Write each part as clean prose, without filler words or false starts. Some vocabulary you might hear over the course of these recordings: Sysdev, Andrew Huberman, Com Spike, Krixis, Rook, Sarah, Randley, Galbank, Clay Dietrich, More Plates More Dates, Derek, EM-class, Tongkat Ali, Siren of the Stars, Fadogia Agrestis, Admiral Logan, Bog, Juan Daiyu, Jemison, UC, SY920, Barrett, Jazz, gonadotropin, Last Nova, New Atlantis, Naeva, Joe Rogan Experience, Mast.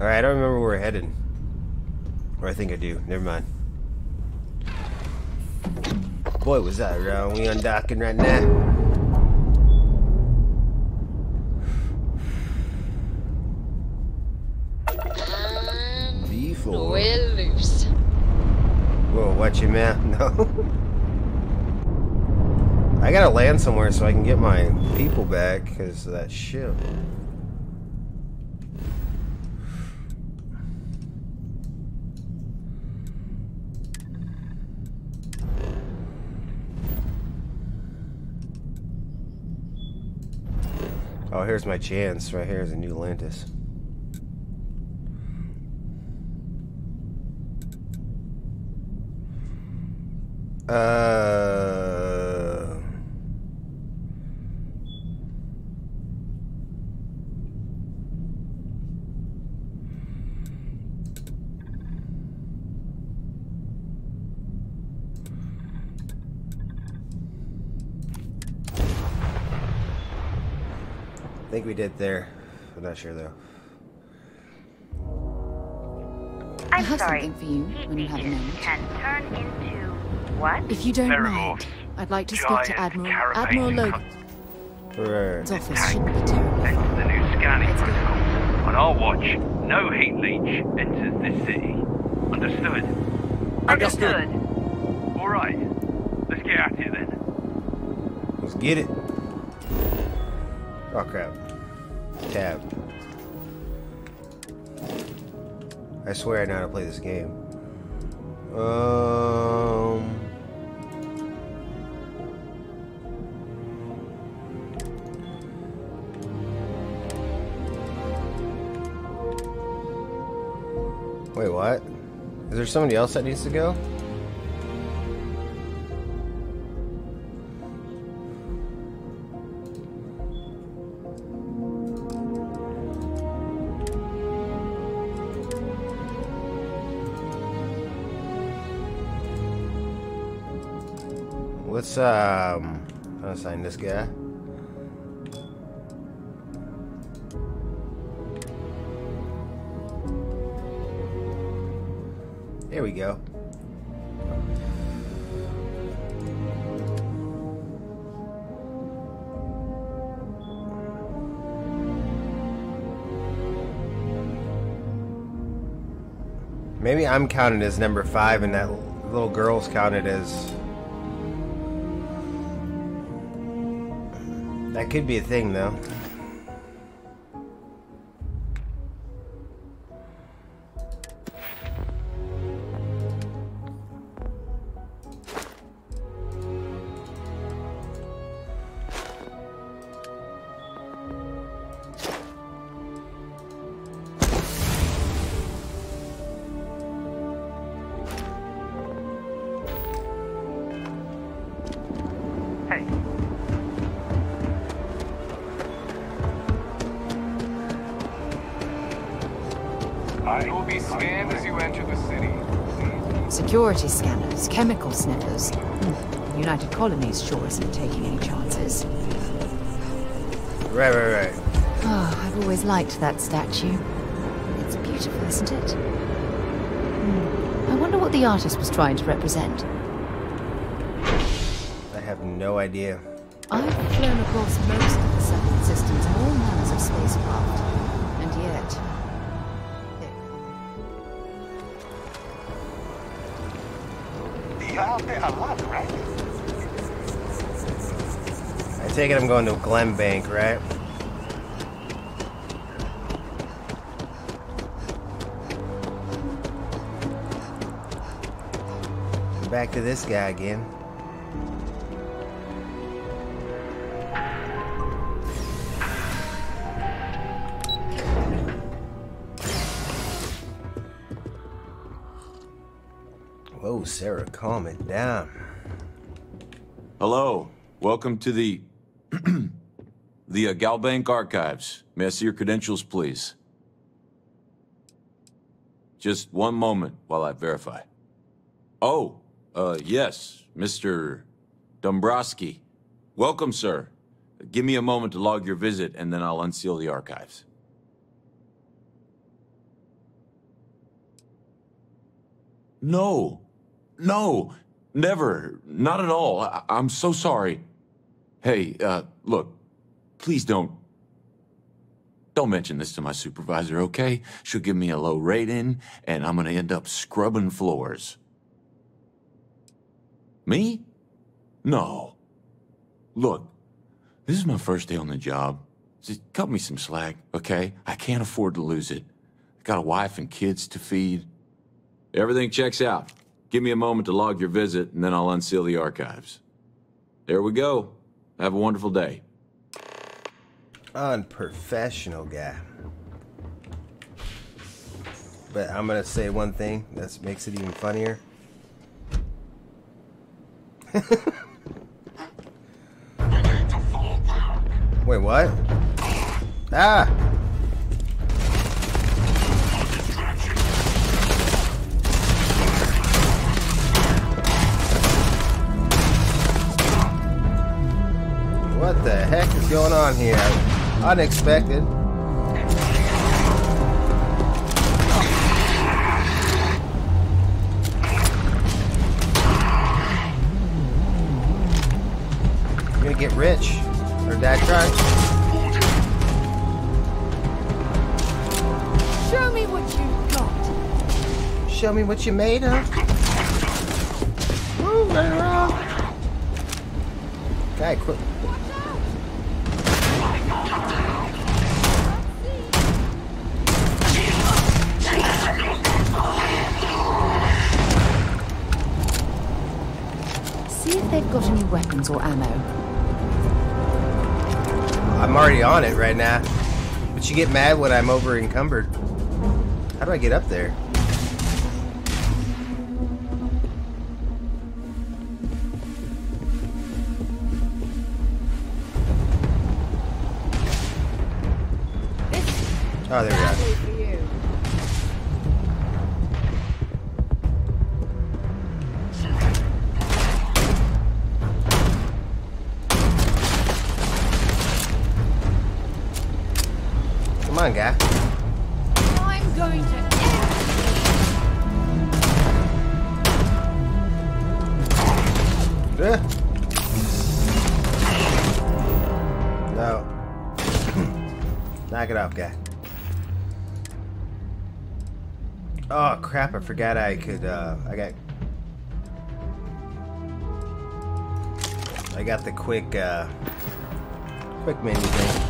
Alright, I don't remember where we're headed. Or I think I do. Never mind. Boy, was that wrong. We undocking right now. V4. We're loose. Whoa, watch your map. No. I gotta land somewhere so I can get my people back because of that ship. Oh, here's my chance. Right here is a New Atlantis. I think we did there. I'm not sure though. I'm sorry. Something for you when you have a moment. Can turn into what? If you don't mind, I'd like to speak to Admiral Logan. His office shouldn't be terrible. That's the new scanning protocol. On our watch, no heat leech enters this city. Understood? Understood. All right. Let's get out of here then. Let's get it. Oh crap. Tab. I swear I know how to play this game. Wait, what? Is there somebody else that needs to go? Let's I'll assign this guy. There we go. Maybe I'm counted as number 5 and that little girl's counted as... That could be a thing, though. Security scanners, chemical sniffers. United Colonies sure isn't taking any chances. Right. Oh, I've always liked that statue. It's beautiful, isn't it? I wonder what the artist was trying to represent. I have no idea. I've flown across most of the seven systems and all manners of spacecraft. And yet... I take it I'm going to Galbank, right? Back to this guy again. Whoa, Sarah, calm it down. Hello. Welcome to the Galbank archives. May I see your credentials, please? Just one moment while I verify. Oh, yes, Mr. Dombrowski. Welcome, sir. Give me a moment to log your visit, and then I'll unseal the archives. No. No. Never. Not at all. I'm so sorry. Hey, look. Please don't mention this to my supervisor, okay? She'll give me a low rating, and I'm gonna end up scrubbing floors. Me? No. Look, this is my first day on the job. Just cut me some slack, okay? I can't afford to lose it. I got a wife and kids to feed. Everything checks out. Give me a moment to log your visit, and then I'll unseal the archives. There we go. Have a wonderful day. Unprofessional guy. But I'm gonna say one thing that makes it even funnier. Wait, what? Ah! What the heck is going on here? Unexpected. You're gonna get rich. Or dad try. Show me what you got. Show me what you made of. Woo, right around. Guy, quick. See if they've got any weapons or ammo. I'm already on it right now. But you get mad when I'm over encumbered. How do I get up there? Oh, there we go. Come on, guy. I'm going to no. Knock it off, guy. Oh crap, I forgot I could I got the quick quick menu thing.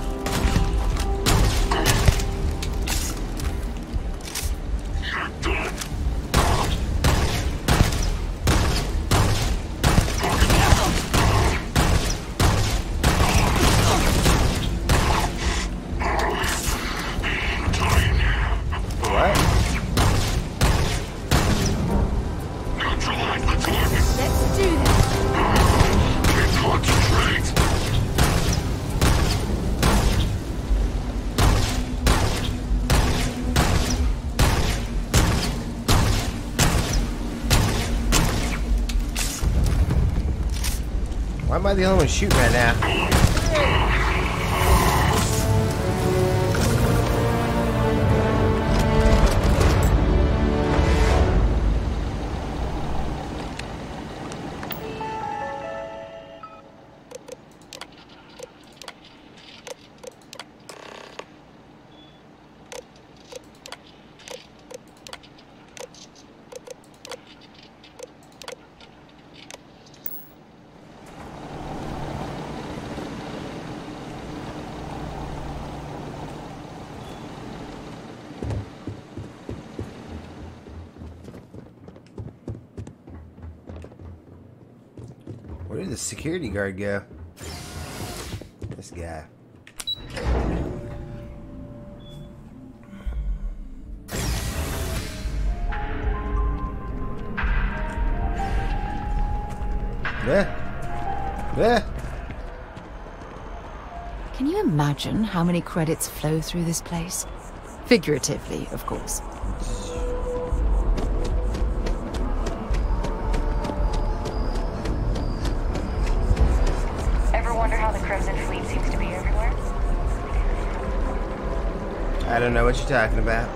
Why am I the only one shooting right now? Where did the security guard go? This guy. Can you imagine how many credits flow through this place? Figuratively, of course. I don't know what you're talking about.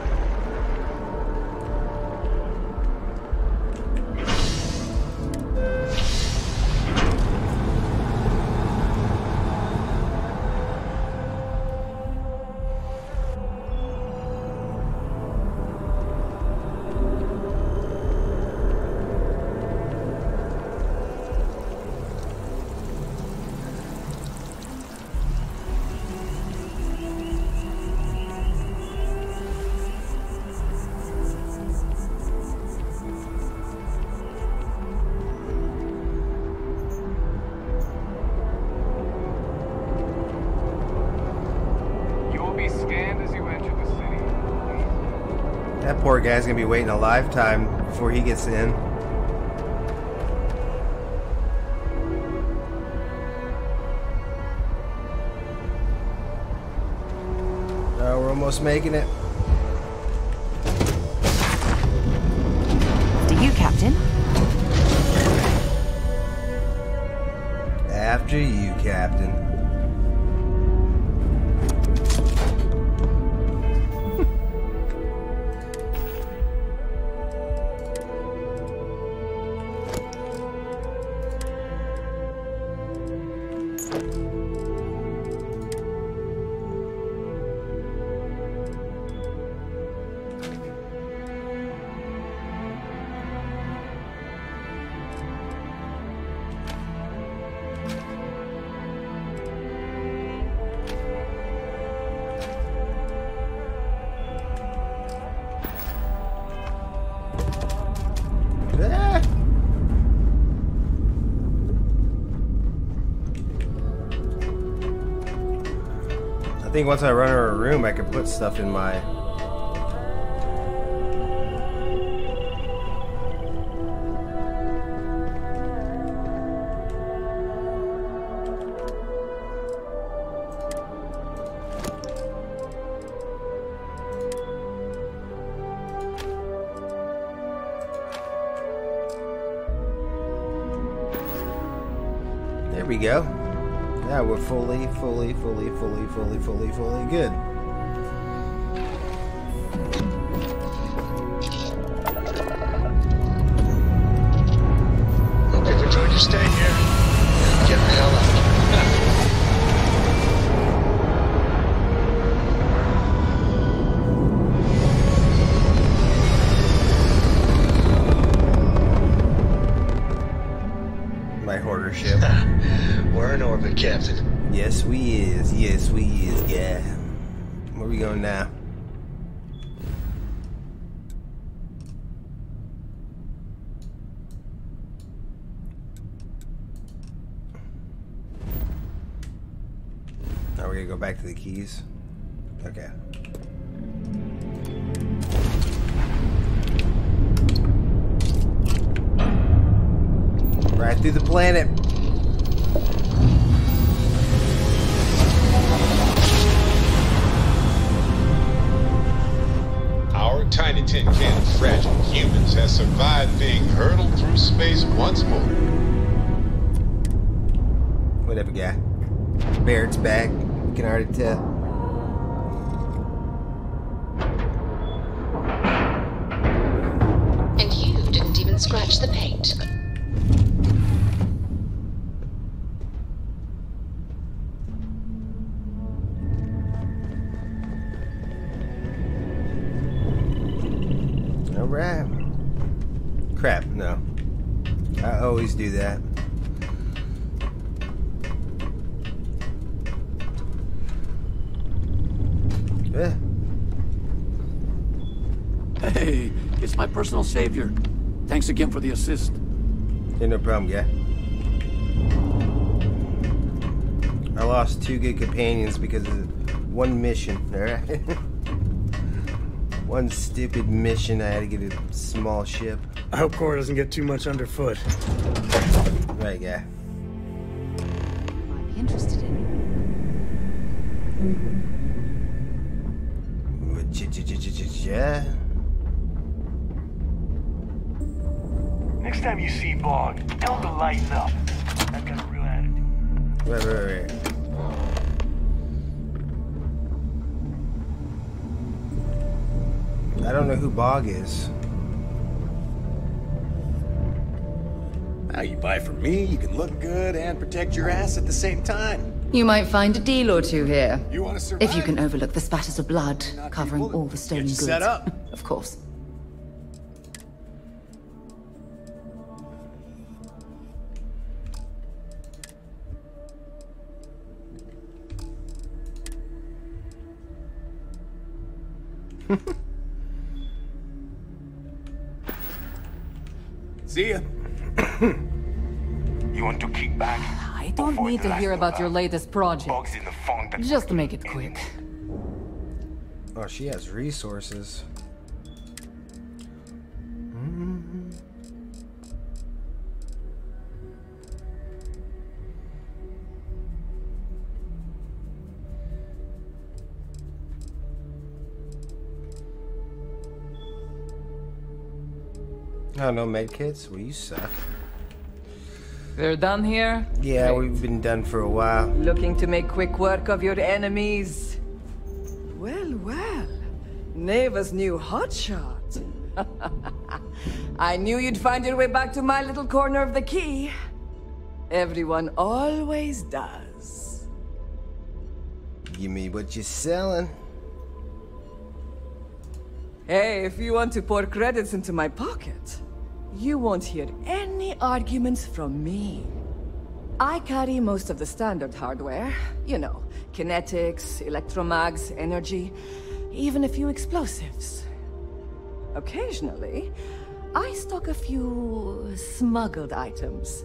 That poor guy's gonna be waiting a lifetime before he gets in. Oh, we're almost making it. After you, Captain. After you, Captain. I think once I run her a room, I can put stuff in my... There we go. Yeah, we're fully good. If I told you to stay here, get the hell out. My hoarder ship. We're in orbit, Captain. Yes, we is. Yes, we is. Yeah. Where we going now? Now we're gonna go back to the keys. Okay. Right through the planet. Tiny tin can of fragile humans has survived being hurtled through space once more. Whatever, guy. Barrett's back. You can already tell. And you didn't even scratch the paint. Crap, no. I always do that. Hey, it's my personal savior. Thanks again for the assist. Yeah, no problem, guy. I lost two good companions because of one mission, alright? One stupid mission, I had to get a small ship. I hope Cora doesn't get too much underfoot. Right, yeah. Might be interested in. Yeah. Next time you see Bog, tell him to lighten up. I've got a real attitude. Right. I don't know who Bog is. Now you buy from me, you can look good and protect your ass at the same time. You might find a deal or two here. You want to survive? If you can overlook the spatters of blood covering all the stolen goods. Set up. Of course. See ya. You want to kick back? I don't need to hear about your latest project. Bugs in the phone that just make it quick. Oh, she has resources. Oh, no medkits? Well, you suck. They're done here? Yeah, great. We've been done for a while. Looking to make quick work of your enemies. Well, well. Naeva's new hotshot. I knew you'd find your way back to my little corner of the key. Everyone always does. Give me what you're selling. Hey, if you want to pour credits into my pocket, you won't hear any arguments from me. I carry most of the standard hardware. You know, kinetics, electromags, energy, even a few explosives. Occasionally, I stock a few smuggled items.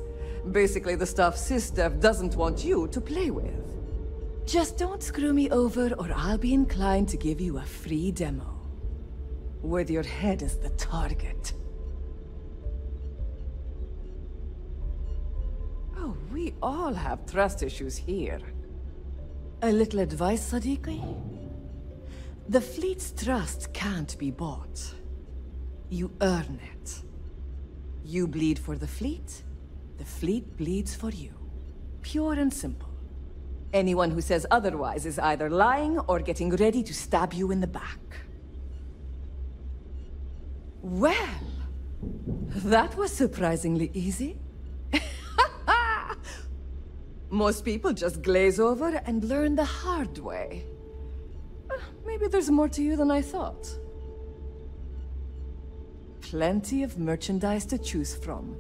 Basically the stuff Sysdev doesn't want you to play with. Just don't screw me over or I'll be inclined to give you a free demo. With your head as the target. Oh, we all have trust issues here. A little advice, Sadiqi? The fleet's trust can't be bought. You earn it. You bleed for the fleet bleeds for you. Pure and simple. Anyone who says otherwise is either lying or getting ready to stab you in the back. Well, that was surprisingly easy. Most people just glaze over and learn the hard way. Maybe there's more to you than I thought. Plenty of merchandise to choose from.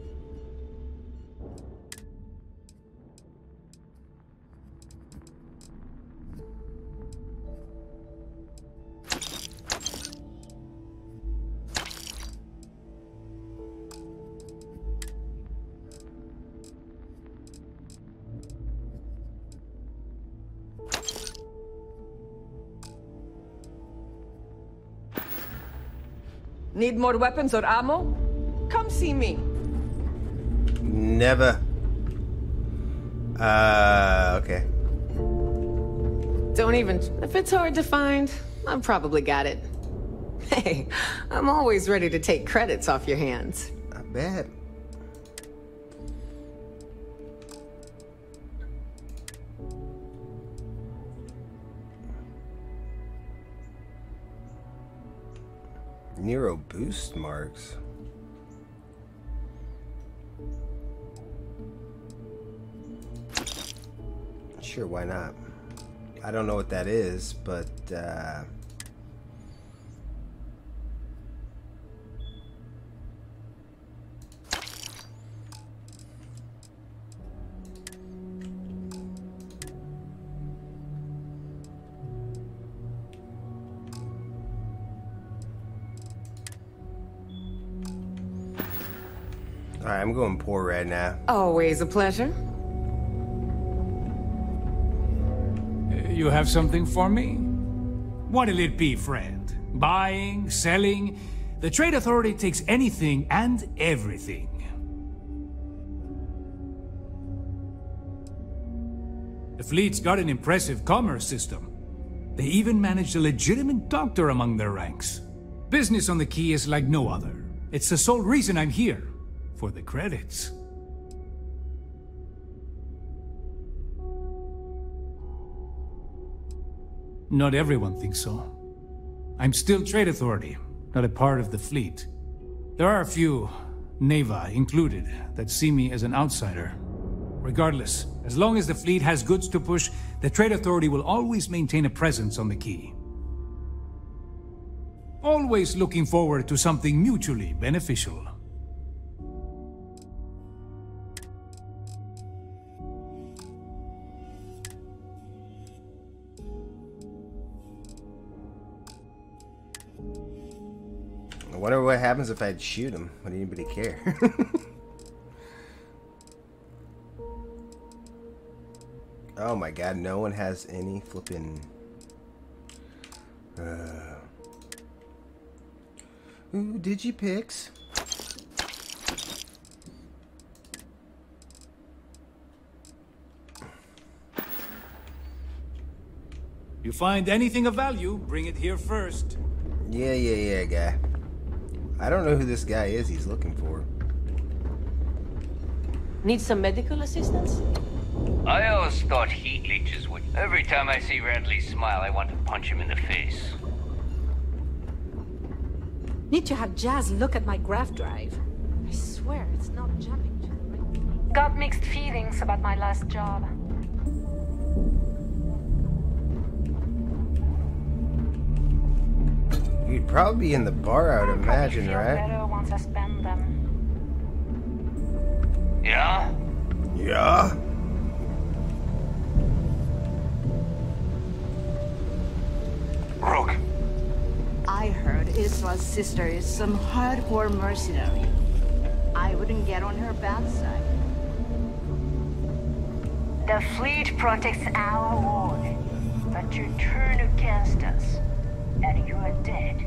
Need more weapons or ammo? Come see me. Never. Okay. Don't even... If it's hard to find, I've probably got it. Hey, I'm always ready to take credits off your hands. I bet. Neuro boost marks. Sure, why not? I don't know what that is, but alright, I'm going poor right now. Always a pleasure. You have something for me? What'll it be, friend? Buying, selling? The Trade Authority takes anything and everything. The fleet's got an impressive commerce system. They even managed a legitimate doctor among their ranks. Business on the quay is like no other. It's the sole reason I'm here. For the credits. Not everyone thinks so. I'm still Trade Authority, not a part of the fleet. There are a few, Naeva included, that see me as an outsider. Regardless, as long as the fleet has goods to push, the Trade Authority will always maintain a presence on the quay. Always looking forward to something mutually beneficial. I wonder what happens if I shoot him. Would anybody care? Oh my god, no one has any flippin'... Ooh, digipics. You find anything of value, bring it here first. Yeah, guy. I don't know who this guy is he's looking for. Need some medical assistance? I always thought heat leeches would. Every time I see Randley smile, I want to punch him in the face. Need to have Jazz look at my graph drive. I swear it's not jumping to the ring. Got mixed feelings about my last job. You'd probably be in the bar, I would imagine, right? Better once I spend them. Yeah? Yeah? Rook. I heard Israel's sister is some hardcore mercenary. I wouldn't get on her bad side. The fleet protects our world, but you turn against us, and you are dead.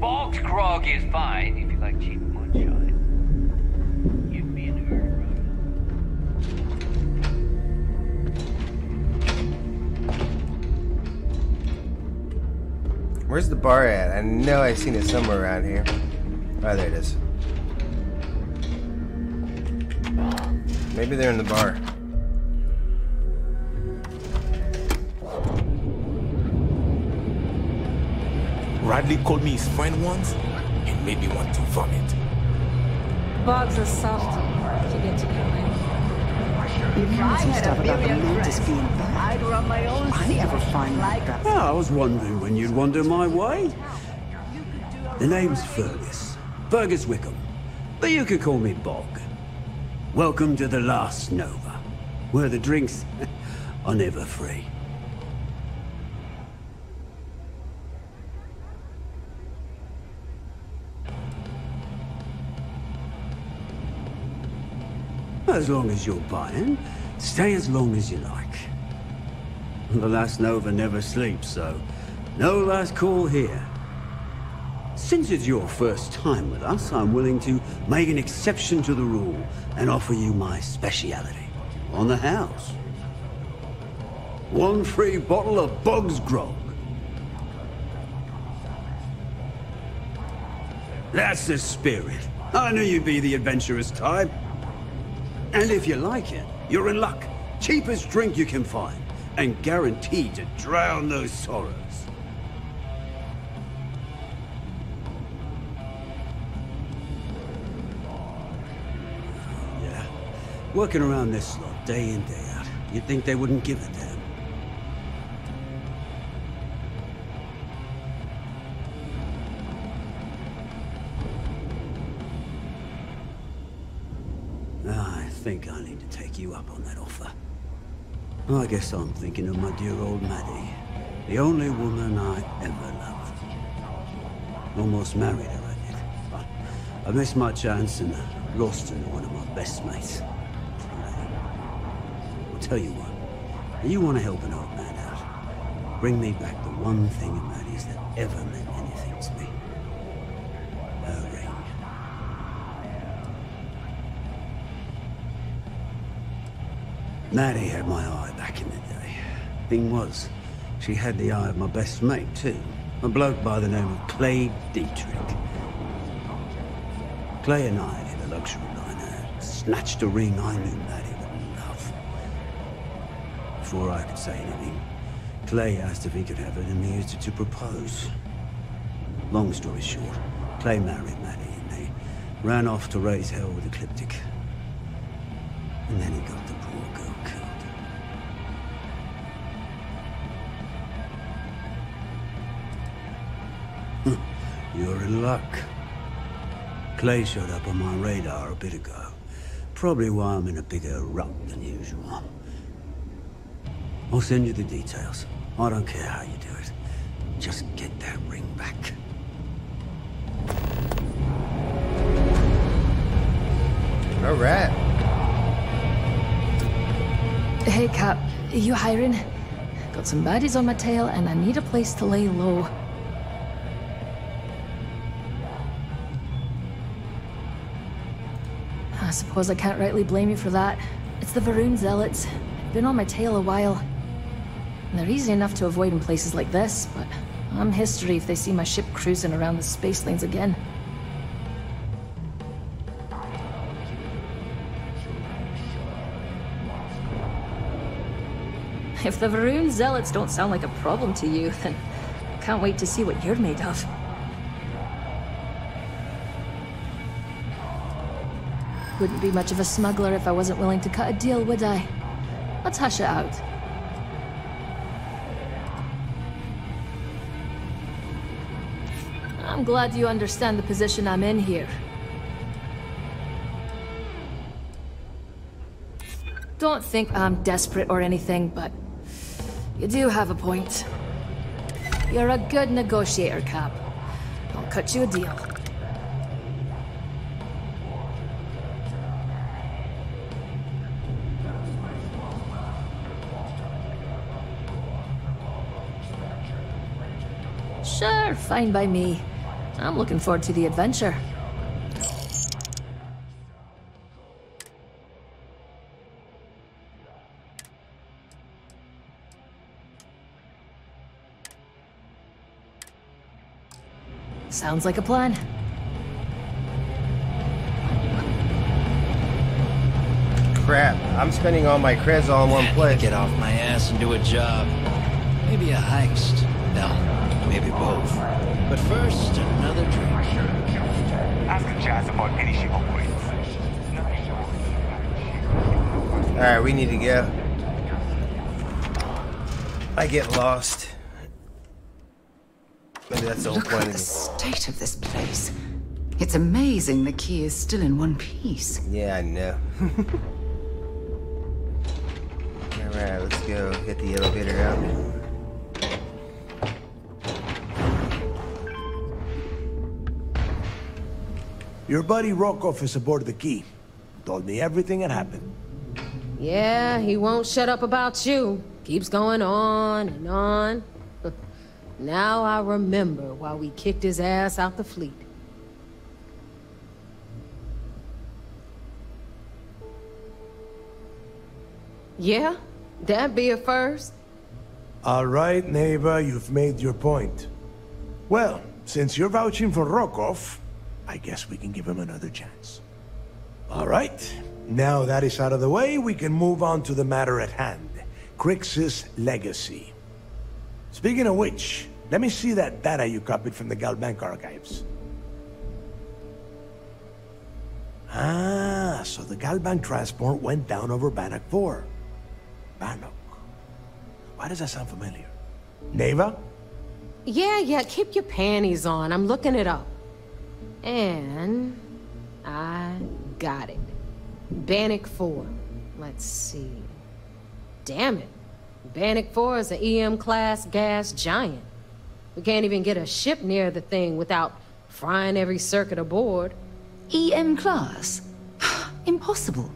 Bog's grog is fine if you like cheap moonshine. Give me an urn. Where's the bar at? I know I've seen it somewhere around here. Oh, there it is. Maybe they're in the bar. Radley called me his friend once and made me want to vomit. Bugs are soft to get to killing. You've heard some stuff about the mantis being bad. I'd run my own. I never find like that. Yeah, I was wondering when you'd wander my way. The name's Fergus. Fergus Wickham. But you could call me Bog. Welcome to the Last Nova, where the drinks are never free. As long as you're buying, stay as long as you like. The Last Nova never sleeps, so no last call here. Since it's your first time with us, I'm willing to make an exception to the rule and offer you my speciality on the house. One free bottle of Bog's grog. That's the spirit. I knew you'd be the adventurous type. And if you like it, you're in luck. Cheapest drink you can find, and guaranteed to drown those sorrows. Yeah, working around this slot day in, day out. You'd think they wouldn't give a damn. I think I need to take you up on that offer. I guess I'm thinking of my dear old Maddie, the only woman I ever loved. Almost married her, I did, but I missed my chance and lost her to one of my best mates. I'll tell you what, if you want to help an old man out, bring me back the one thing in Maddie's that ever meant anything to me. Her ring. Maddie had my eye back in the day. Thing was, she had the eye of my best mate, too. A bloke by the name of Clay Dietrich. Clay and I did a luxury liner, snatched a ring I knew Maddie would love. Before I could say anything, Clay asked if he could have it and he used it to propose. Long story short, Clay married Maddie and they ran off to raise hell with Ecliptic. And then he got the poor girl killed. You're in luck. Clay showed up on my radar a bit ago. Probably why I'm in a bigger rut than usual. I'll send you the details. I don't care how you do it. Just get that ring back. All right. Hey, Cap, are you hiring? Got some baddies on my tail and I need a place to lay low. I suppose I can't rightly blame you for that. It's the Va'ruun Zealots. Been on my tail a while. And they're easy enough to avoid in places like this, but I'm history if they see my ship cruising around the space lanes again. If the Va'ruun Zealots don't sound like a problem to you, then can't wait to see what you're made of. Wouldn't be much of a smuggler if I wasn't willing to cut a deal, would I? Let's hush it out. I'm glad you understand the position I'm in here. Don't think I'm desperate or anything, but you do have a point. You're a good negotiator, Cap. I'll cut you a deal. Sure, fine by me. I'm looking forward to the adventure. Sounds like a plan. Crap, I'm spending all my creds all in one place. Get off my ass and do a job. Maybe a heist. No, maybe both. But first, another drink. Ask Jazz about any ship points. Alright, we need to go. I get lost. Maybe that's the whole point. Look at the state of this place. It's amazing the key is still in one piece. Yeah, I know. Alright, let's go get the elevator out. Your buddy Rokoff is aboard the key. Told me everything that happened. Yeah, he won't shut up about you. Keeps going on and on. Now I remember why we kicked his ass out the fleet. Yeah, that'd be a first. All right, Naeva, you've made your point. Well, since you're vouching for Rokoff, I guess we can give him another chance. All right, now that is out of the way, we can move on to the matter at hand. Krixis' legacy. Speaking of which, let me see that data you copied from the Galbank archives. Ah, so the Galbank transport went down over Bannock IV. Bannock. Why does that sound familiar? Naeva? Yeah, keep your panties on. I'm looking it up. And I got it. Bannock IV. Let's see. Damn it. Bannock IV is an EM-class gas giant. We can't even get a ship near the thing without frying every circuit aboard. EM-class? Impossible.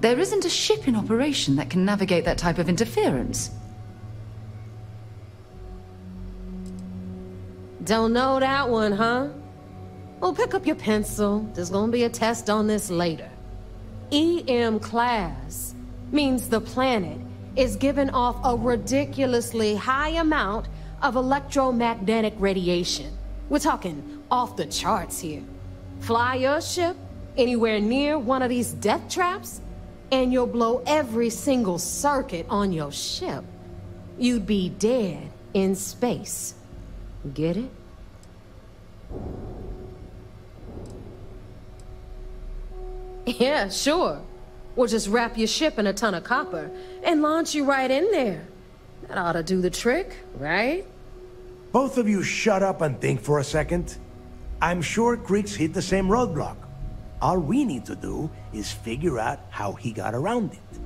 There isn't a ship in operation that can navigate that type of interference. Don't know that one, huh? Well, pick up your pencil. There's gonna be a test on this later. EM-class means the planet is giving off a ridiculously high amount of electromagnetic radiation. We're talking off the charts here. Fly your ship anywhere near one of these death traps, and you'll blow every single circuit on your ship. You'd be dead in space. Get it? Yeah, sure. Or just wrap your ship in a ton of copper and launch you right in there. That ought to do the trick, right? Both of you shut up and think for a second. I'm sure Krixis hit the same roadblock. All we need to do is figure out how he got around it.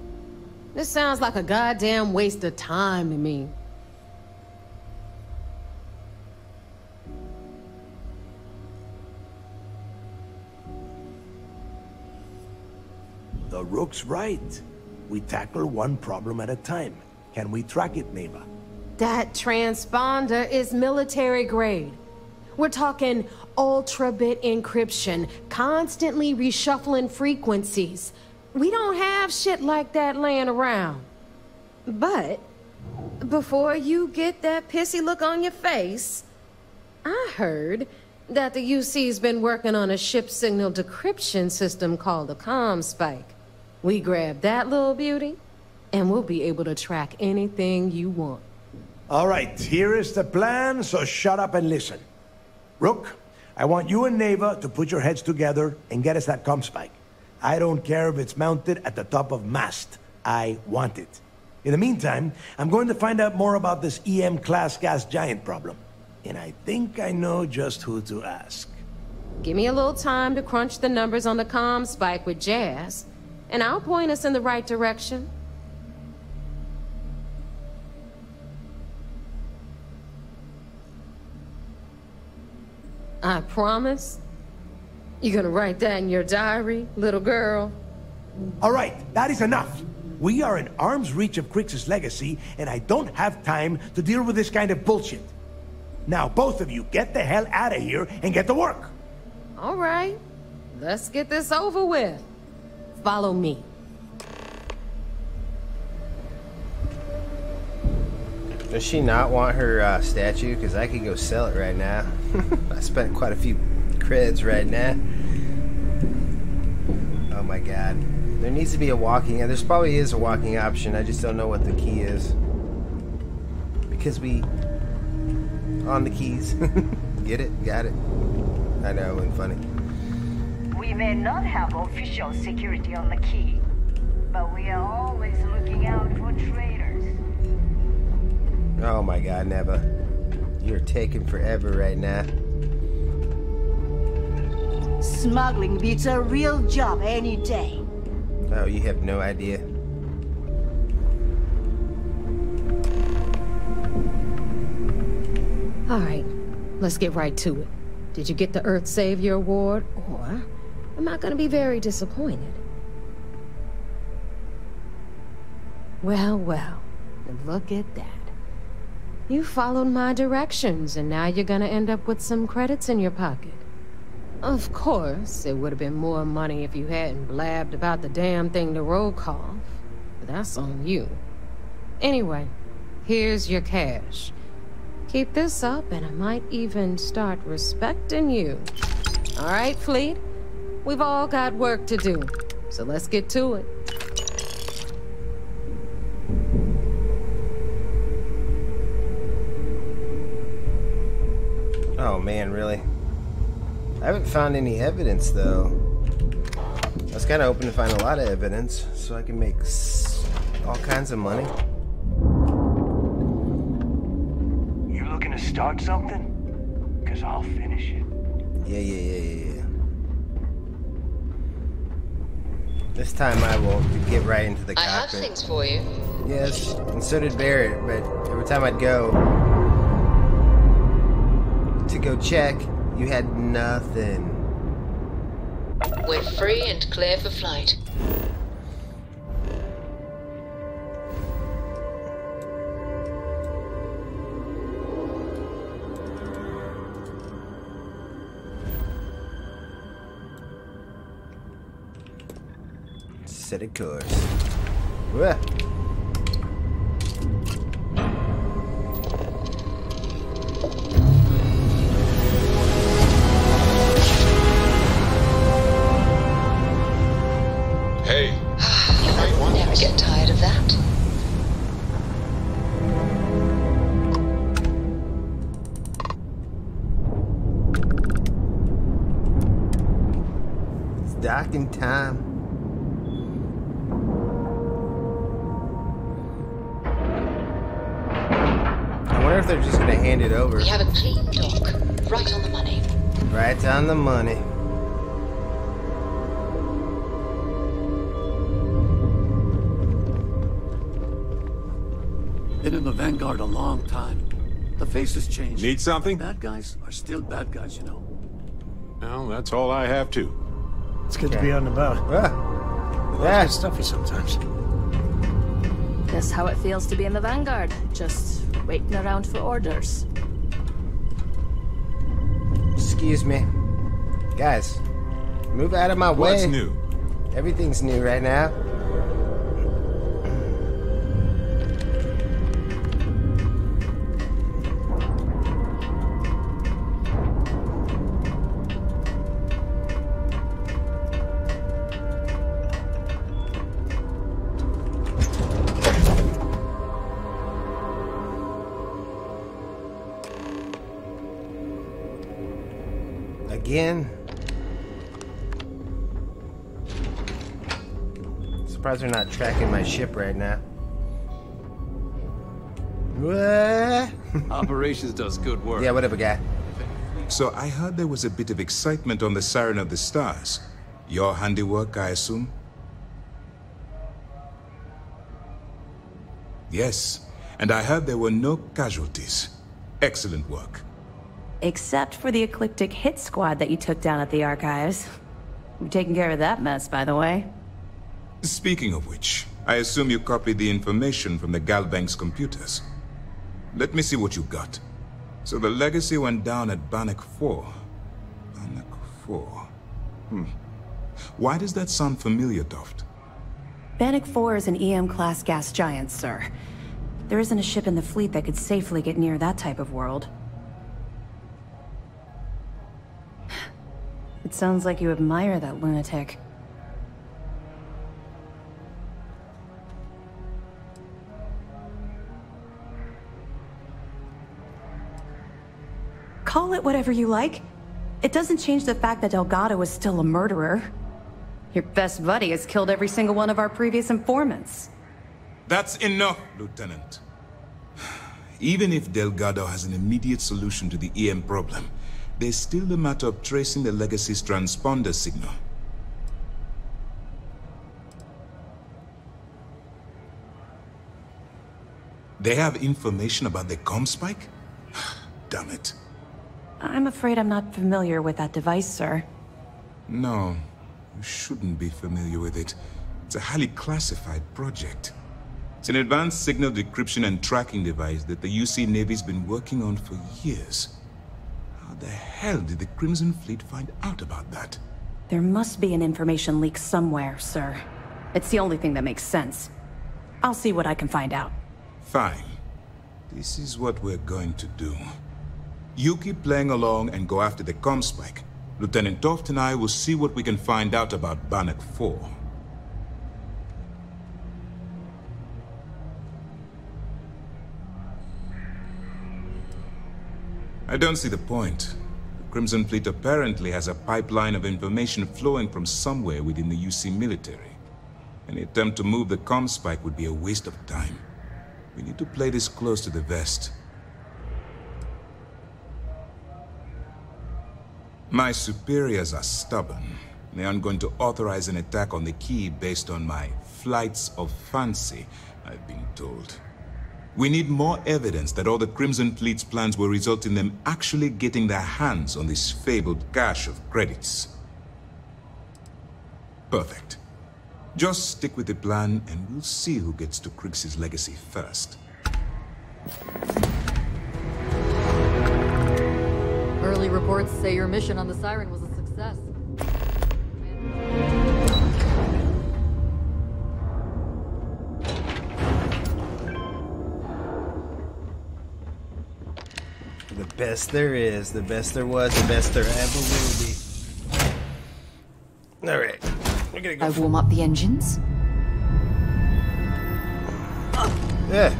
This sounds like a goddamn waste of time to me. The Rook's right. We tackle one problem at a time. Can we track it, Naeva? That transponder is military grade. We're talking ultra-bit encryption, constantly reshuffling frequencies. We don't have shit like that laying around. But before you get that pissy look on your face, I heard that the UC's been working on a ship signal decryption system called the Com Spike. We grab that little beauty, and we'll be able to track anything you want. All right, here is the plan, so shut up and listen. Rook, I want you and Naeva to put your heads together and get us that Com Spike. I don't care if it's mounted at the top of Mast. I want it. In the meantime, I'm going to find out more about this EM-class gas giant problem. And I think I know just who to ask. Give me a little time to crunch the numbers on the Com Spike with Jazz, and I'll point us in the right direction. I promise. You're gonna write that in your diary, little girl? All right, that is enough. We are in arm's reach of Krixis' legacy, and I don't have time to deal with this kind of bullshit. Now, both of you, get the hell out of here and get to work. All right, let's get this over with. Follow me. Does she not want her statue? Because I could go sell it right now. I spent quite a few creds right now. Oh my god. There needs to be a walking... There's probably is a walking option. I just don't know what the key is. Because we... on the keys. Get it? Got it. I know, and funny. We may not have official security on the key, but we are always looking out for traitors. Oh my god, Naeva. You're taking forever right now. Smuggling beats a real job any day. Oh, you have no idea. Alright, let's get right to it. Did you get the Earth Savior Award, or am I gonna be very disappointed? Well, well, look at that. You followed my directions, and now you're gonna end up with some credits in your pocket. Of course, it would have been more money if you hadn't blabbed about the damn thing to Rokoff. That's on you. Anyway, here's your cash. Keep this up, and I might even start respecting you. All right, Fleet? We've all got work to do, so let's get to it. Oh man, really? I haven't found any evidence though. I was kind of hoping to find a lot of evidence so I can make all kinds of money. You looking to start something? Cause I'll finish it. Yeah. This time I will get right into the cockpit. I have things for you. Yes, and so did Barrett, but every time I'd go to go check, you had nothing. We're free and clear for flight. Set a course. Whoa. Docking time. I wonder if they're just gonna hand it over. We have a clean dock. Right on the money. Right on the money. Been in the Vanguard a long time. The face has changed. Need something? Bad guys are still bad guys, you know. Well, that's all I have too. It's good to be on the boat. Yeah, it's stuffy sometimes. That's how it feels to be in the Vanguard. Just waiting around for orders. Excuse me. Guys, move out of my way. What's new? Everything's new right now. again. Surprised they're not tracking my ship right now. What? Operations does good work. Yeah, whatever, guy. So I heard there was a bit of excitement on the Siren of the Stars. Your handiwork, I assume? Yes, and I heard there were no casualties. Excellent work. Except for the Ecliptic hit squad that you took down at the Archives. We've taken care of that mess, by the way. Speaking of which, I assume you copied the information from the Galbank's computers. Let me see what you got. So the legacy went down at Bannock IV. Bannock IV. Why does that sound familiar, Toft? Bannock IV is an EM-class gas giant, sir. There isn't a ship in the fleet that could safely get near that type of world. It sounds like you admire that lunatic. Call it whatever you like. It doesn't change the fact that Delgado is still a murderer. Your best buddy has killed every single one of our previous informants. That's enough, Lieutenant. Even if Delgado has an immediate solution to the EM problem, there's still the matter of tracing the Legacy's transponder signal. They have information about the Com Spike? Damn it. I'm afraid I'm not familiar with that device, sir. No, you shouldn't be familiar with it. It's a highly classified project. It's an advanced signal decryption and tracking device that the UC Navy's been working on for years. How the hell did the Crimson Fleet find out about that? There must be an information leak somewhere, sir. It's the only thing that makes sense. I'll see what I can find out. Fine. This is what we're going to do. You keep playing along and go after the Com Spike. Lieutenant Toft and I will see what we can find out about Bannock IV. I don't see the point. The Crimson Fleet apparently has a pipeline of information flowing from somewhere within the UC military. Any attempt to move the Com Spike would be a waste of time. We need to play this close to the vest. My superiors are stubborn. They aren't going to authorize an attack on the key based on my flights of fancy, I've been told. We need more evidence that all the Crimson Fleet's plans will result in them actually getting their hands on this fabled cache of credits. Perfect. Just stick with the plan and we'll see who gets to Krixis' legacy first. Early reports say your mission on the Siren was a success. The best there is, the best there was, the best there ever will be. Alright. We're gonna go. I warm up the engines. Yeah.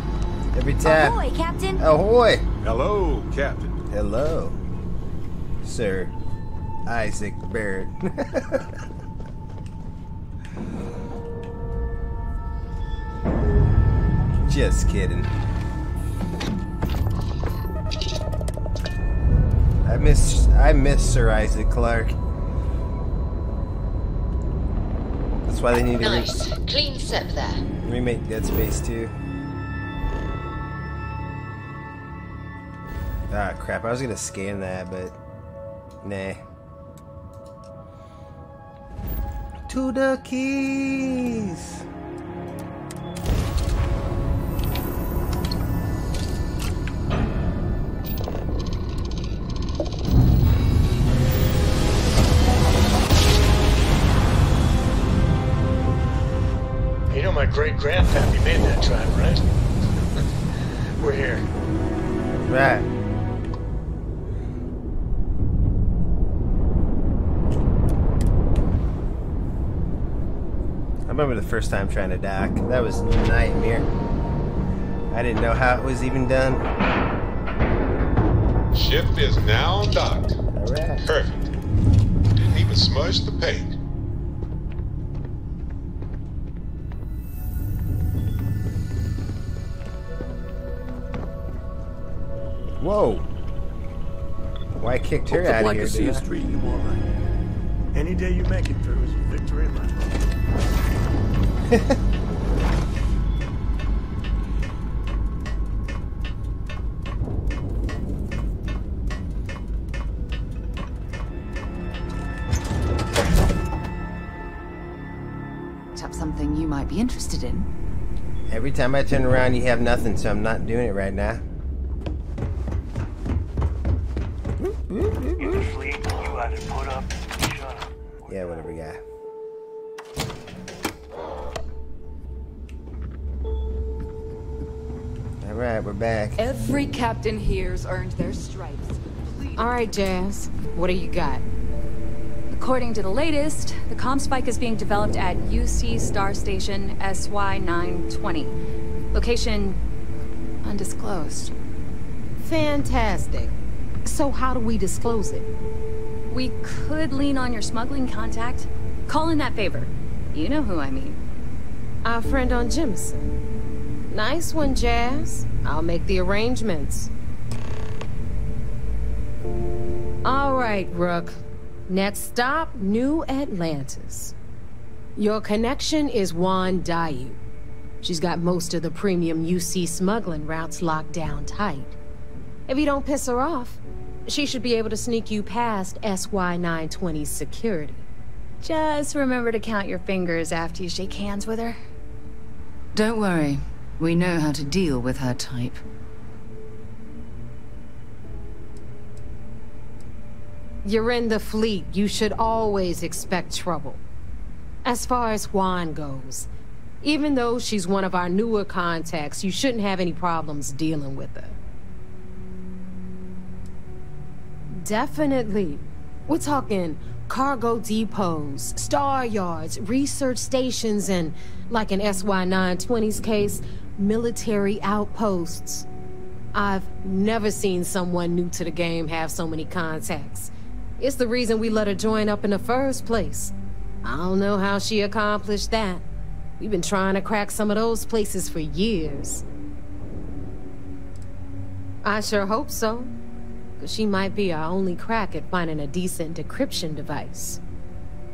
Every time. Ahoy, Captain. Ahoy. Hello, Captain. Hello. Sir Isaac Barrett. Just kidding. I miss Sir Isaac Clarke. That's why they need nice. To clean slip there. Remake Dead Space 2. Ah crap, I was gonna scan that but nah. To the keys. You know my great-grandpappy made that drive, right? We're here. Right. I remember the first time trying to dock. That was a nightmare. I didn't know how it was even done. Ship is now docked. All right. Perfect. smudge the paint. Whoa! Why I kicked her out of here, dude. Any day you make it through is a victory in my life. Something you might be interested in. Every time I turn around, you have nothing, so I'm not doing it right now. In the fleet, you either put up, shut up. Yeah, whatever, yeah. All right, we're back. Every captain here's earned their stripes. Please. All right, Jazz, what do you got? According to the latest, the Com Spike is being developed at UC Star Station SY920. Location undisclosed. Fantastic. So how do we disclose it? We could lean on your smuggling contact. Call in that favor. You know who I mean. Our friend on Jemison. Nice one, Jazz. I'll make the arrangements. All right, Rook. Next stop, New Atlantis. Your connection is Juan Daiyu. She's got most of the premium UC smuggling routes locked down tight. If you don't piss her off, she should be able to sneak you past SY920's security. Just remember to count your fingers after you shake hands with her. Don't worry. We know how to deal with her type. You're in the fleet. You should always expect trouble. As far as Juan goes, even though she's one of our newer contacts, you shouldn't have any problems dealing with her. Definitely. We're talking cargo depots, star yards, research stations, and, like in SY920's case, military outposts. I've never seen someone new to the game have so many contacts. It's the reason we let her join up in the first place. I don't know how she accomplished that. We've been trying to crack some of those places for years. I sure hope so, because she might be our only crack at finding a decent decryption device.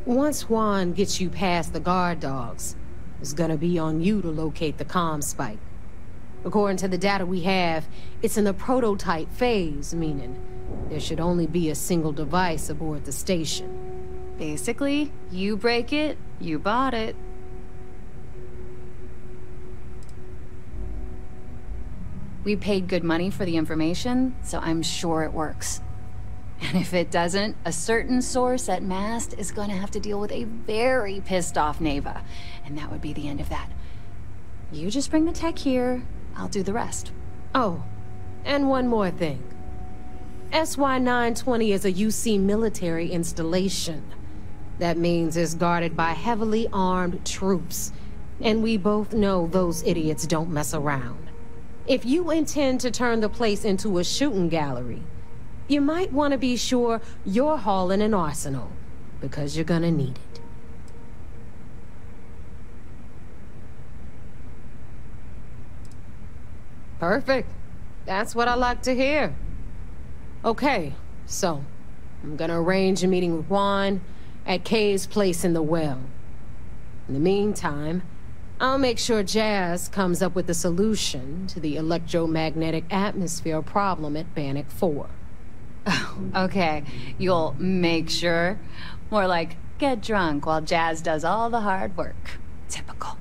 Once Juan gets you past the guard dogs, it's gonna be on you to locate the comm spike. According to the data we have, it's in the prototype phase, meaning there should only be a single device aboard the station. Basically, you break it, you bought it. We paid good money for the information, so I'm sure it works. And if it doesn't, a certain source at Mast is going to have to deal with a very pissed off Naeva, and that would be the end of that. You just bring the tech here, I'll do the rest. Oh, and one more thing. SY920 is a UC military installation. That means it's guarded by heavily armed troops. And we both know those idiots don't mess around. If you intend to turn the place into a shooting gallery, you might want to be sure you're hauling an arsenal, because you're gonna need it. Perfect. That's what I like to hear. Okay, so I'm gonna arrange a meeting with Juan at Kay's place in the well. In the meantime, I'll make sure Jazz comes up with a solution to the electromagnetic atmosphere problem at Bannock IV. Oh, okay, you'll make sure? More like get drunk while Jazz does all the hard work. Typical.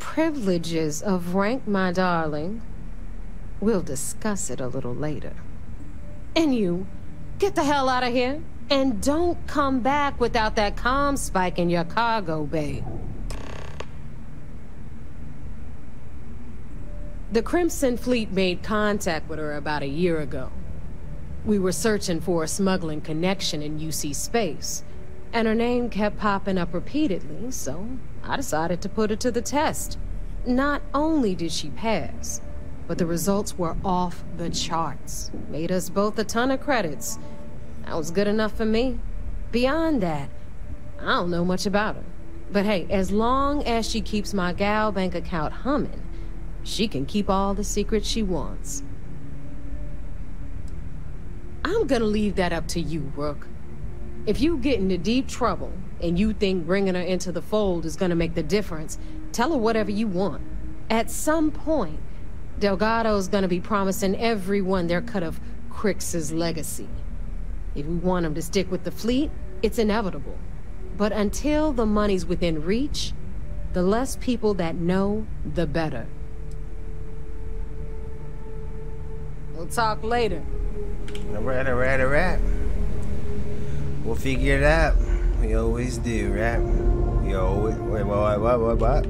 Privileges of rank, my darling. We'll discuss it a little later. And you, get the hell out of here, and don't come back without that comm spike in your cargo bay. The Crimson Fleet made contact with her about a year ago. We were searching for a smuggling connection in UC space, and her name kept popping up repeatedly, so I decided to put her to the test. Not only did she pass, but the results were off the charts. Made us both a ton of credits. That was good enough for me. Beyond that, I don't know much about her. But hey, as long as she keeps my Galbank account humming, she can keep all the secrets she wants. I'm gonna leave that up to you, Rook. If you get into deep trouble and you think bringing her into the fold is gonna make the difference, tell her whatever you want. At some point, Delgado's gonna be promising everyone their cut of Krix's legacy. If we want him to stick with the fleet, it's inevitable. But until the money's within reach, the less people that know, the better. We'll talk later. Alright, alright, alright. We'll figure it out. We always do, right? We always... Wait, what?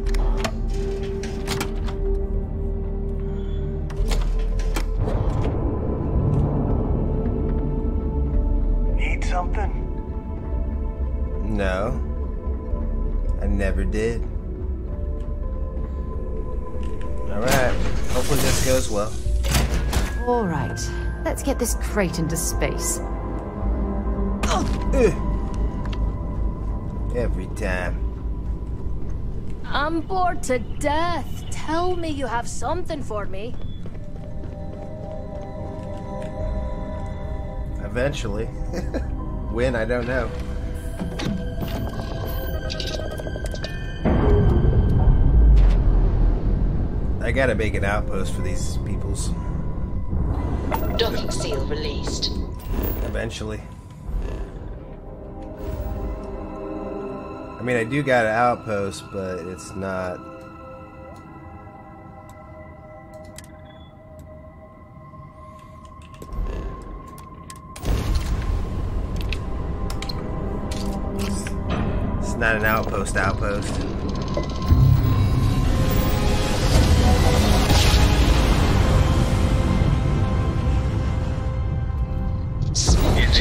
Something? No, I never did. All right, hopefully this goes well. All right, let's get this crate into space. Every time. I'm bored to death. Tell me you have something for me. Eventually. When, I don't know. I gotta make an outpost for these peoples. Docking seal released. Eventually. I mean, I do got an outpost, but it's not... Not an outpost. It's in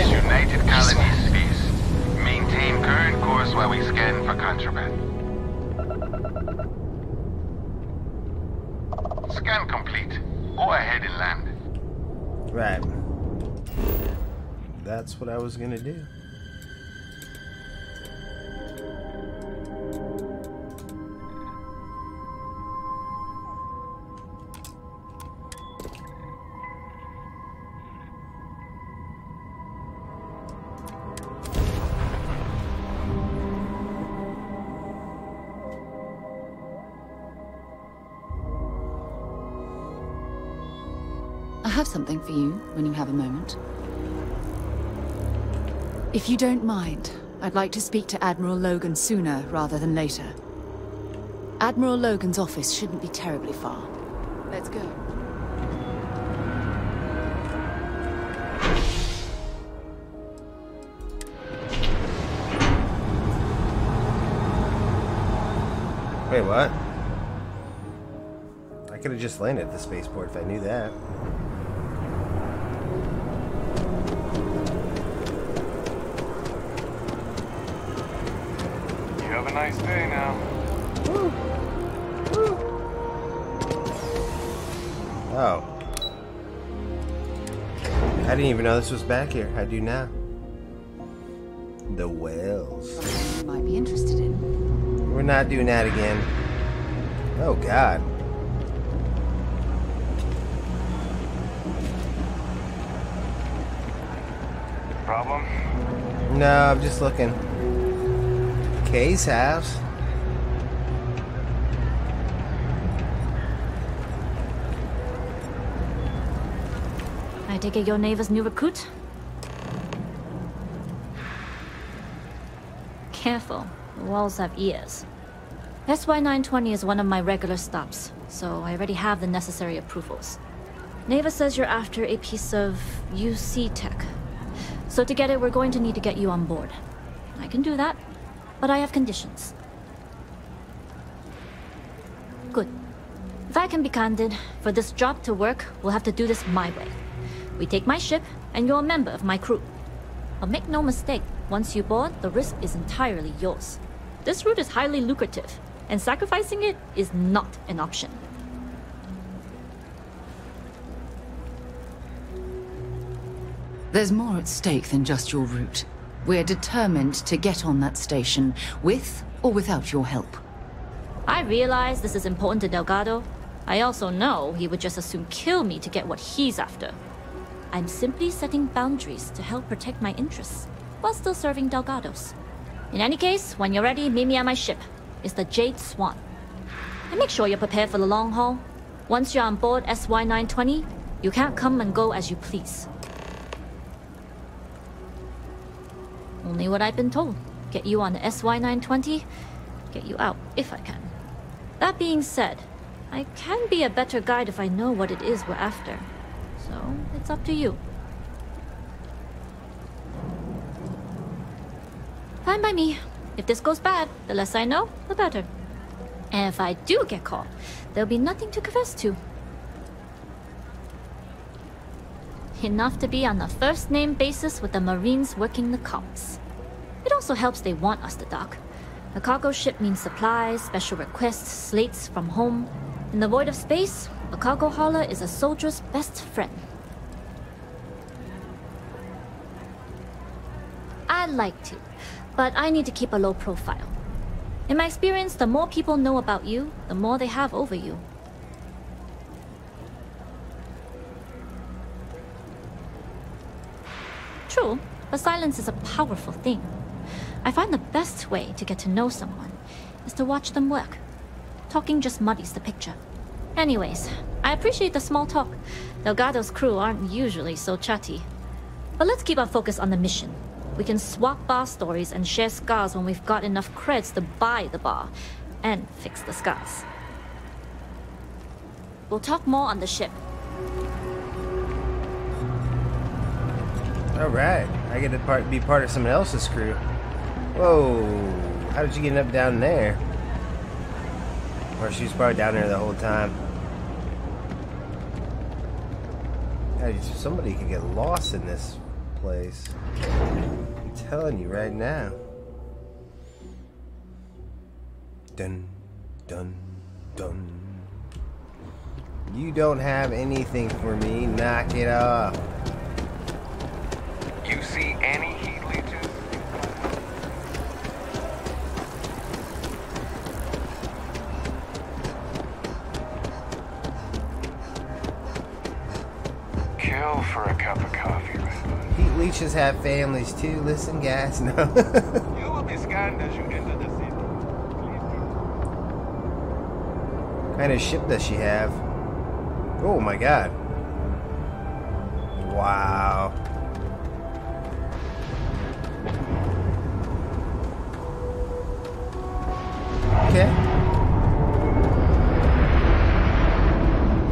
United Colonies Feast. Maintain current course while we scan for contraband. Scan complete. Go ahead and land. Right. That's what I was gonna do. Something for you when you have a moment. If you don't mind, I'd like to speak to Admiral Logan sooner rather than later. Admiral Logan's office shouldn't be terribly far. Let's go. Wait, what? I could have just landed at the spaceport if I knew that. Nice day now. Woo. Woo. Oh. I didn't even know this was back here. I do now. The whales. You might be interested in. We're not doing that again. Oh, God. Problem? No, I'm just looking. Kay's house. I take it your Naeva's new recruit? Careful, the walls have ears. SY920 is one of my regular stops, so I already have the necessary approvals. Naeva says you're after a piece of UC tech. So to get it, we're going to need to get you on board. I can do that. But I have conditions. Good. If I can be candid, for this job to work, we'll have to do this my way. We take my ship, and you're a member of my crew. But make no mistake, once you board, the risk is entirely yours. This route is highly lucrative, and sacrificing it is not an option. There's more at stake than just your route. We're determined to get on that station, with or without your help. I realize this is important to Delgado. I also know he would just as soon kill me to get what he's after. I'm simply setting boundaries to help protect my interests, while still serving Delgado's. In any case, when you're ready, meet me at my ship. It's the Jade Swan. And make sure you're prepared for the long haul. Once you're on board SY920, you can't come and go as you please. Only what I've been told. Get you on the SY920, get you out if I can. That being said, I can be a better guide if I know what it is we're after. So, it's up to you. Fine by me. If this goes bad, the less I know, the better. And if I do get caught, there'll be nothing to confess to. Enough to be on a first-name basis with the Marines working the comms. It also helps they want us to dock. A cargo ship means supplies, special requests, slates from home. In the void of space, a cargo hauler is a soldier's best friend. I like to, but I need to keep a low profile. In my experience, the more people know about you, the more they have over you. True, but silence is a powerful thing. I find the best way to get to know someone is to watch them work. Talking just muddies the picture. Anyways, I appreciate the small talk. Delgado's crew aren't usually so chatty. But let's keep our focus on the mission. We can swap bar stories and share scars when we've got enough creds to buy the bar and fix the scars. We'll talk more on the ship. Alright, I get to be part of someone else's crew. Whoa, how did you get up down there? Or she was probably down there the whole time. Somebody could get lost in this place. I'm telling you right now. Dun, dun, dun. You don't have anything for me. Knock it off. You see any heat leeches? Kill for a cup of coffee with us. Heat leeches have families too. Listen, guys, no. You will be scanned as you enter the city. What kind of ship does she have? Oh my god. Wow. Okay.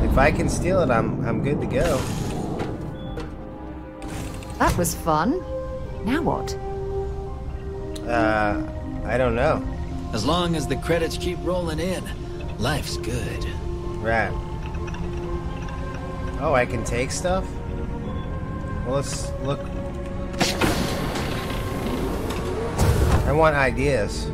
If I can steal it, I'm good to go. That was fun. Now what? I don't know. As long as the credits keep rolling in, life's good. Right. Oh, I can take stuff? Well, let's look. I want ideas.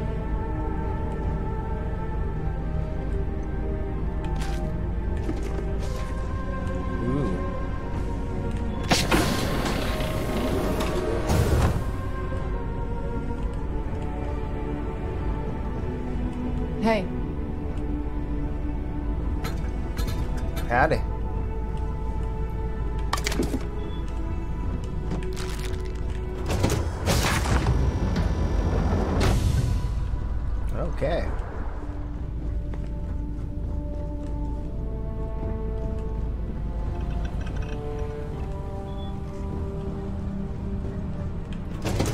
Howdy. Okay.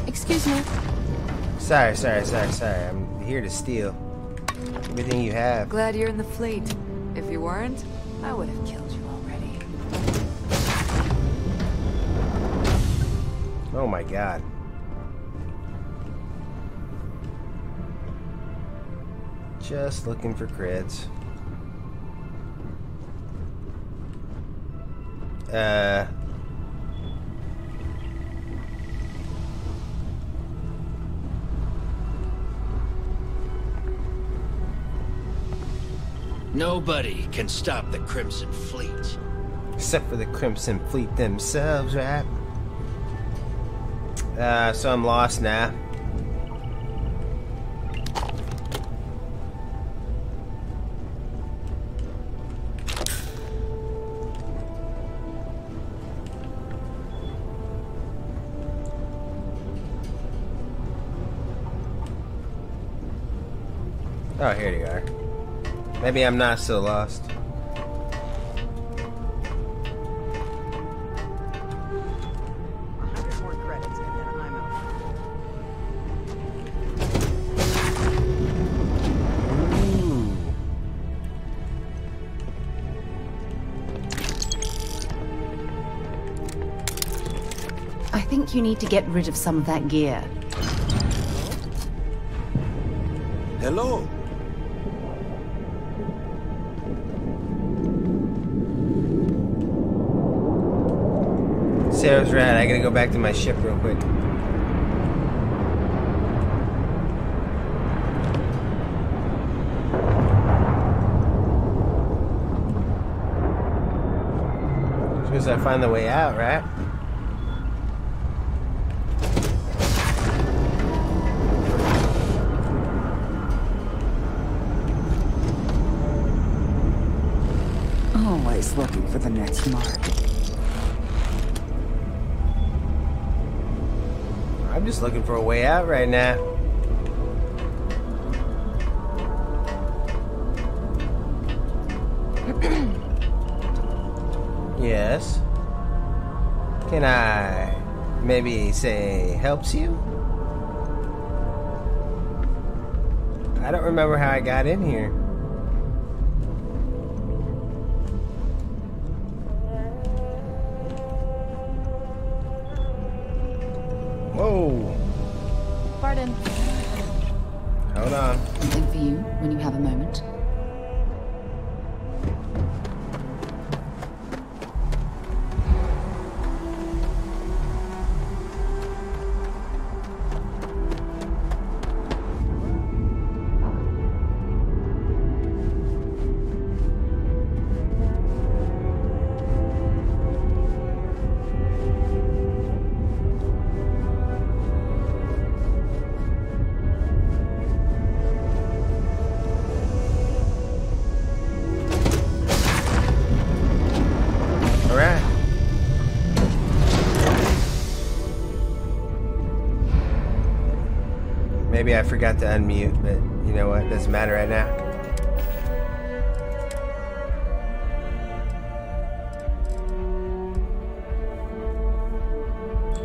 Excuse me. Sorry. I'm here to steal everything you have. Glad you're in the fleet. If you weren't, I would have killed you already. Oh my god. Just looking for creds. Nobody can stop the Crimson Fleet. Except for the Crimson Fleet themselves, right? So I'm lost now. Oh, here you are. Maybe I'm not so lost. You need to get rid of some of that gear. Hello. Sarah's rad. I gotta go back to my ship real quick. Because I find the way out, right? Looking for the next mark. I'm just looking for a way out right now. Yes. Can I maybe say helps you? I don't remember how I got in here. Maybe I forgot to unmute, but you know what? Doesn't matter right now.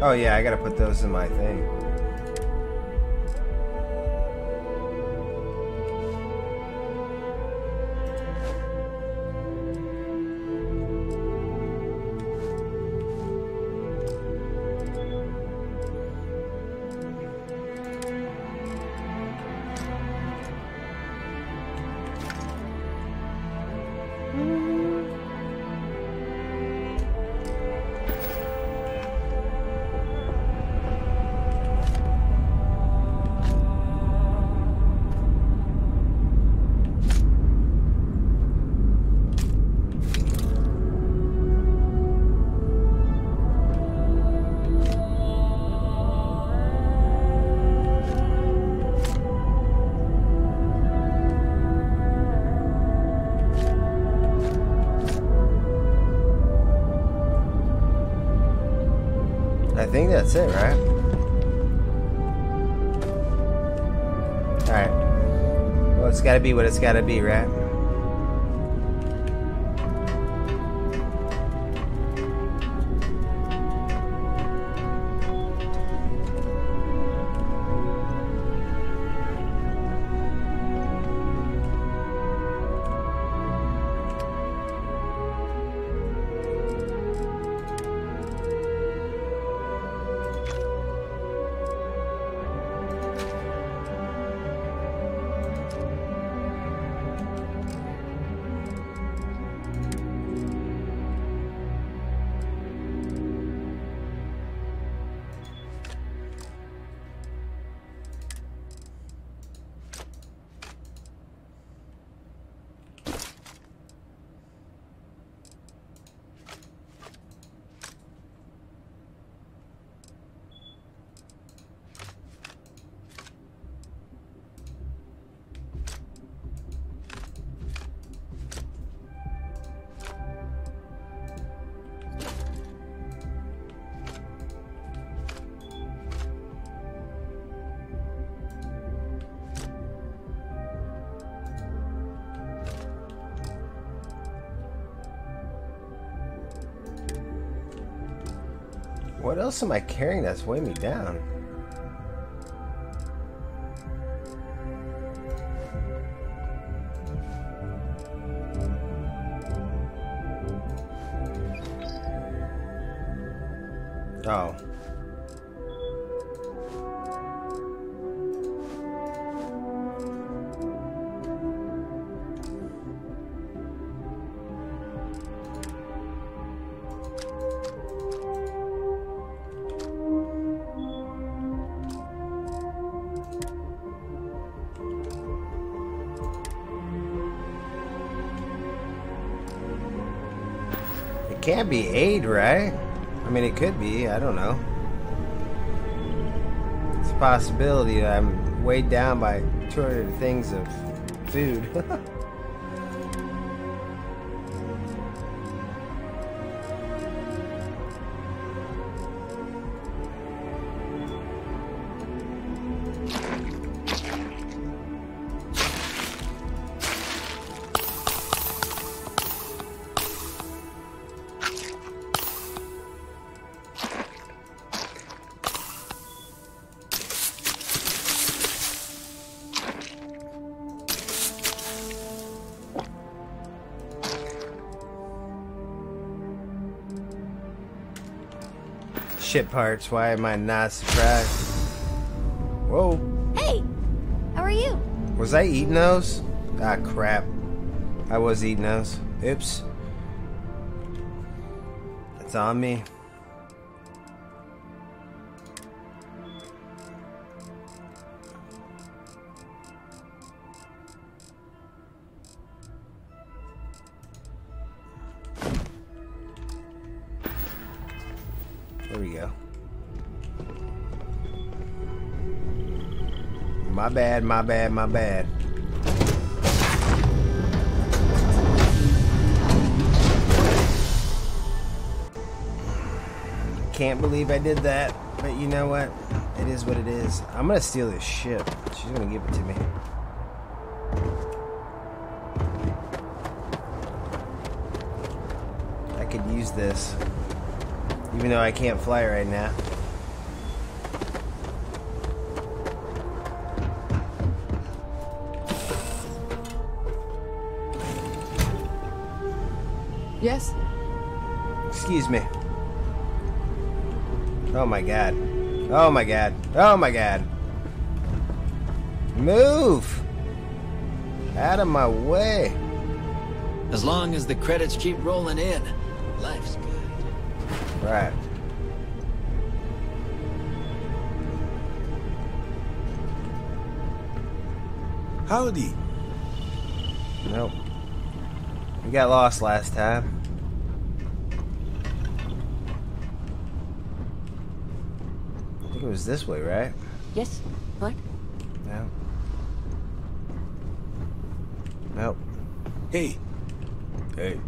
Oh yeah, I gotta put those in my thing. I think that's it, right? Alright. Well, it's gotta be what it's gotta be, right? What else am I carrying that's weighing me down? Oh. It can't be aid, right? I mean, it could be, I don't know. It's a possibility that I'm weighed down by 200 things of food. Shit parts, why am I not surprised? Whoa. Hey! How are you? Was I eating those? Ah, crap. I was eating those. Oops. It's on me. My bad, my bad, my bad. Can't believe I did that, but you know what? It is what it is. I'm gonna steal this ship. She's gonna give it to me. I could use this, even though I can't fly right now. Yes? Excuse me. Oh my god. Oh my god. Oh my god. Move! Out of my way. As long as the credits keep rolling in, life's good. Right. Howdy. Nope. We got lost last time. I think it was this way, right? Yes. What? No. Nope. Hey. Hey.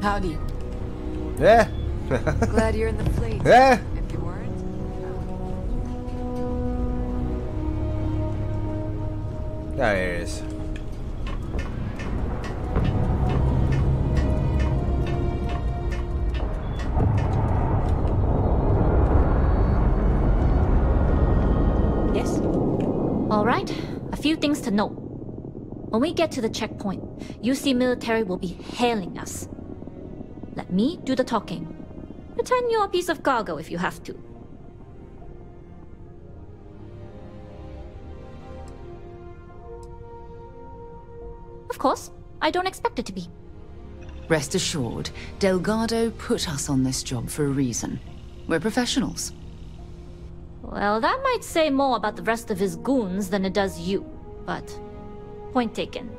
Howdy. Yeah. Glad you're in the fleet. Yeah. If you weren't. Oh, here it is. Yes. All right. A few things to note. When we get to the checkpoint, UC military will be hailing us. Let me do the talking. Return your piece of cargo if you have to. Of course, I don't expect it to be. Rest assured, Delgado put us on this job for a reason. We're professionals. Well, that might say more about the rest of his goons than it does you, but point taken.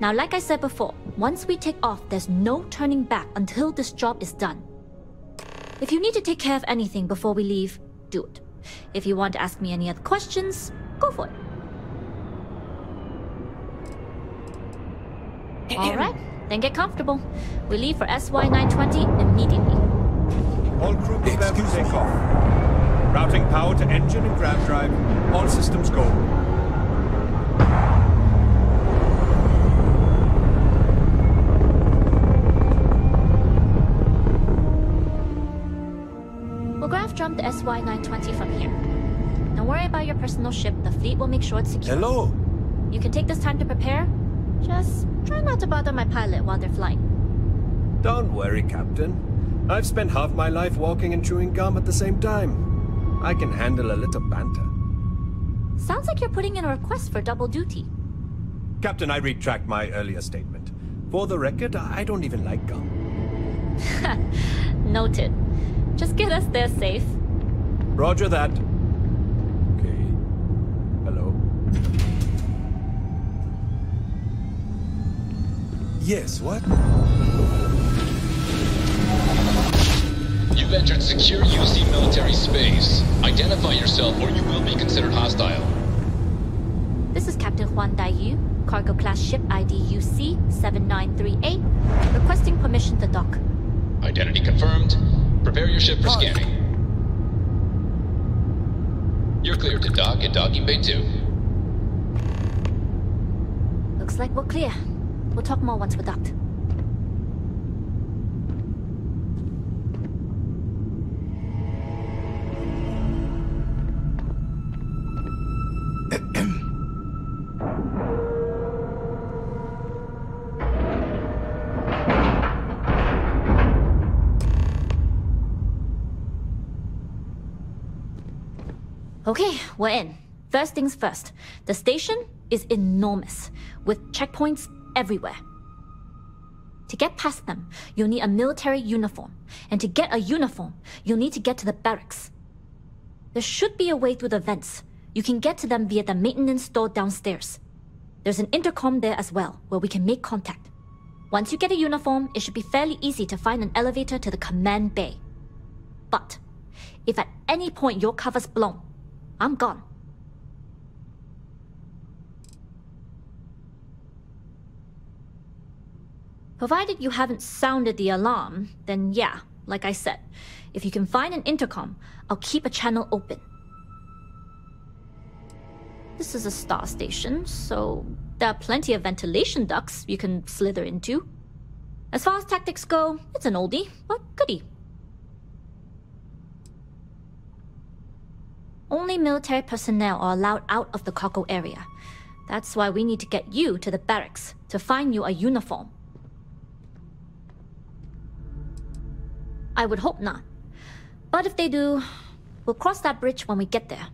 Now, like I said before, once we take off, there's no turning back until this job is done. If you need to take care of anything before we leave, do it. If you want to ask me any other questions, go for it. Alright, then get comfortable. We leave for SY920 immediately. All crew prepare to take off. Routing power to engine and grav drive. All systems go. strum the SY920 from here. Don't worry about your personal ship, the fleet will make sure it's secure. Hello! You can take this time to prepare. Just try not to bother my pilot while they're flying. Don't worry, Captain. I've spent half my life walking and chewing gum at the same time. I can handle a little banter. Sounds like you're putting in a request for double duty. Captain, I retract my earlier statement. For the record, I don't even like gum. Noted. Just get us there safe. Roger that. Okay. Hello. Yes, what? You've entered secure UC military space. Identify yourself or you will be considered hostile. This is Captain Juan Daiyu, cargo class ship ID UC-7938, requesting permission to dock. Identity confirmed. Prepare your ship for scanning. You're cleared to dock at docking bay 2. Looks like we're clear. We'll talk more once we're docked. Okay, we're in. First things first. The station is enormous, with checkpoints everywhere. To get past them, you'll need a military uniform. And to get a uniform, you'll need to get to the barracks. There should be a way through the vents. You can get to them via the maintenance store downstairs. There's an intercom there as well, where we can make contact. Once you get a uniform, it should be fairly easy to find an elevator to the command bay. But if at any point your cover's blown, I'm gone. Provided you haven't sounded the alarm, then yeah, like I said, if you can find an intercom, I'll keep a channel open. This is a star station, so there are plenty of ventilation ducts you can slither into. As far as tactics go, it's an oldie, but goodie. Only military personnel are allowed out of the cargo area. That's why we need to get you to the barracks to find you a uniform. I would hope not. But if they do, we'll cross that bridge when we get there.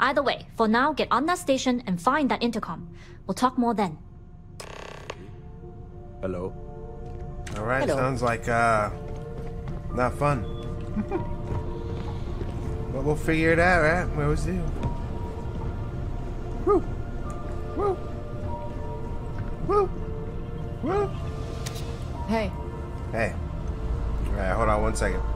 Either way, for now, get on that station and find that intercom. We'll talk more then. Hello. Alright, sounds like, not fun. But we'll figure it out, right? Where was he? Woo! Woo! Woo! Woo! Hey. Hey. Alright, hold on one second.